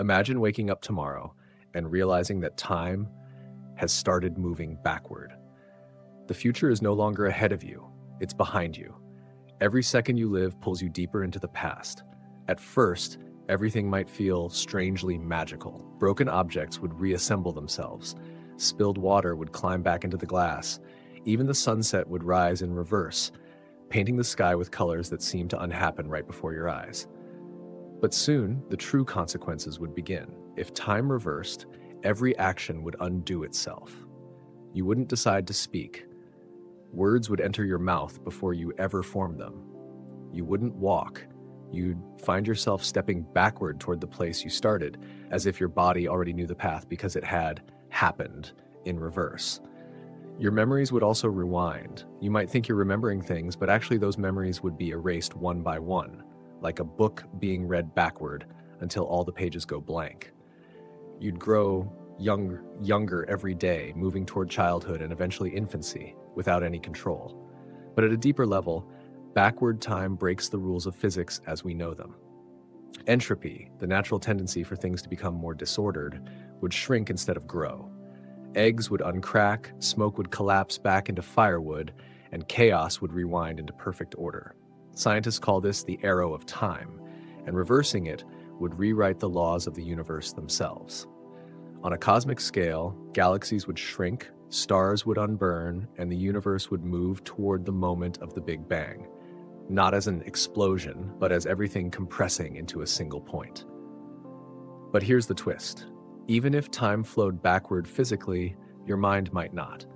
Imagine waking up tomorrow and realizing that time has started moving backward. The future is no longer ahead of you, it's behind you. Every second you live pulls you deeper into the past. At first, everything might feel strangely magical. Broken objects would reassemble themselves. Spilled water would climb back into the glass. Even the sunset would rise in reverse, painting the sky with colors that seemed to unhappen right before your eyes. But soon, the true consequences would begin. If time reversed, every action would undo itself. You wouldn't decide to speak. Words would enter your mouth before you ever formed them. You wouldn't walk. You'd find yourself stepping backward toward the place you started, as if your body already knew the path because it had happened in reverse. Your memories would also rewind. You might think you're remembering things, but actually those memories would be erased one by one, like a book being read backward until all the pages go blank. You'd grow younger every day, moving toward childhood and eventually infancy without any control. But at a deeper level, backward time breaks the rules of physics as we know them. Entropy, the natural tendency for things to become more disordered, would shrink instead of grow. Eggs would uncrack, smoke would collapse back into firewood, and chaos would rewind into perfect order. Scientists call this the arrow of time, and reversing it would rewrite the laws of the universe themselves. On a cosmic scale, galaxies would shrink, stars would unburn, and the universe would move toward the moment of the Big Bang, not as an explosion, but as everything compressing into a single point. But here's the twist. Even if time flowed backward physically, your mind might not.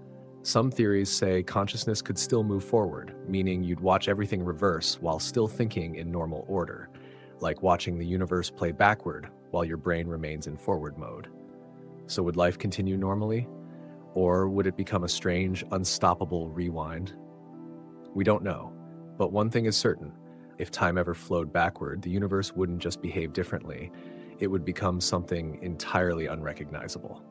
Some theories say consciousness could still move forward, meaning you'd watch everything reverse while still thinking in normal order, like watching the universe play backward while your brain remains in forward mode. So would life continue normally? Or would it become a strange, unstoppable rewind? We don't know, but one thing is certain. If time ever flowed backward, the universe wouldn't just behave differently. It would become something entirely unrecognizable.